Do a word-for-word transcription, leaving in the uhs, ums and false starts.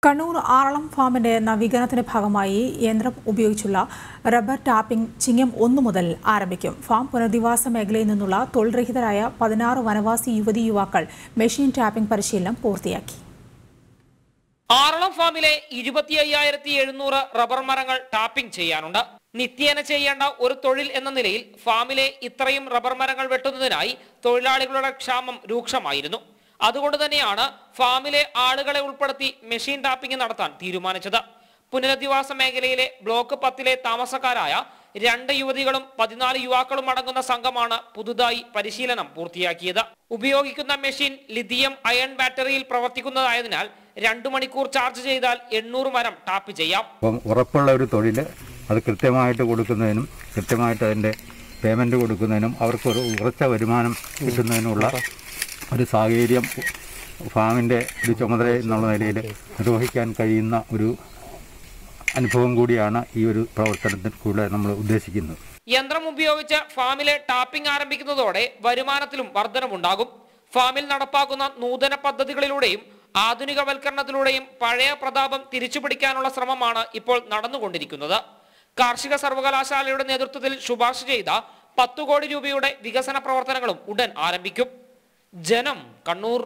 Kannur Aralam Farminte Navigathinte Bhagamayi, Yentram Upayogichulla, Rubber Tapping, Chingam one Muthal, Arambikkum, Farm Punardivasa Meghalayil Ninnulla, Tholirahitharaya, sixteen Vanavasi Yuvathi Yuvakkal, Machine Tapping Parisheelanam Poorthiyakki. Aralam Farmile, twenty-five thousand seven hundred rubber marangal tapping cheyanundu. നിത്യേന ചെയ്യേണ്ട ഒരു തൊഴിൽ എന്ന നിലയിൽ ഫാമിലെ ഇത്രയും rubber മരങ്ങൾ വെട്ടുന്നതിനായി തൊഴിലാളികളുടെ ക്ഷാമം രൂക്ഷമായിരുന്നു. അതുകൊണ്ട് തന്നെയാണ് ഫാമിലെ ആളുകളെ ഉൾപ്പെടുത്തി മെഷീൻ ടാപ്പിംഗ് നടത്താൻ തീരുമാനിച്ചത്. പുനരധിവാസ മേഖലയിലെ ബ്ലോക്ക് പത്തിലെ താമസക്കാരായ രണ്ട് യുവതികളും പതിനാല് യുവാക്കളും അടങ്ങുന്ന സംഘമാണ് പുതുതായി പരിശീലനം പൂർത്തിയാക്കിയത്. ഉപയോഗിക്കുന്ന മെഷീൻ ലിഥിയം അയൺ ബാറ്ററിയിൽ പ്രവർത്തിക്കുന്നതായതിനാൽ രണ്ട് മണിക്കൂർ ചാർജ് ചെയ്താൽ എണ്ണൂറ് മരം ടാപ്പ് ചെയ്യാം. ഉറപ്പുള്ള ഒരു തൊഴിൽ അത് കൃത്യമായിട്ട് കൊടുക്കുന്നതിനും കൃത്യമായിട്ട് അതിൻ്റെ പേയ്മെൻറ്റ് കൊടുക്കുന്നതിനും അവർക്കൊരു ഉറച്ച വരുമാനം കിട്ടുന്നതിനുള്ള ഒരു സാഹചര്യം ഫാമിൻ്റെ ഒരു ചുമതല എന്നുള്ള നിലയിൽ നിർവഹിക്കാൻ കഴിയുന്ന ഒരു അനുഭവം കൂടിയാണ് ഈ ഒരു പ്രവർത്തനത്തിൽ കൂടെ നമ്മൾ ഉദ്ദേശിക്കുന്നത്. യന്ത്രം ഉപയോഗിച്ച് ഫാമിലെ ടാപ്പിംഗ് ആരംഭിക്കുന്നതോടെ വരുമാനത്തിലും വർധനമുണ്ടാകും. ഫാമിൽ നടപ്പാക്കുന്ന നൂതന പദ്ധതികളിലൂടെയും ആധുനികവൽക്കരണത്തിലൂടെയും പഴയ പ്രതാപം തിരിച്ചുപിടിക്കാനുള്ള ശ്രമമാണ് ഇപ്പോൾ നടന്നുകൊണ്ടിരിക്കുന്നത്. കാർഷിക സർവകലാശാലയുടെ നേതൃത്വത്തിൽ ശുപാർശ ചെയ്ത പത്ത് കോടി രൂപയുടെ വികസന പ്രവർത്തനങ്ങളും ഉടൻ ആരംഭിക്കും. ജനം കണ്ണൂർ.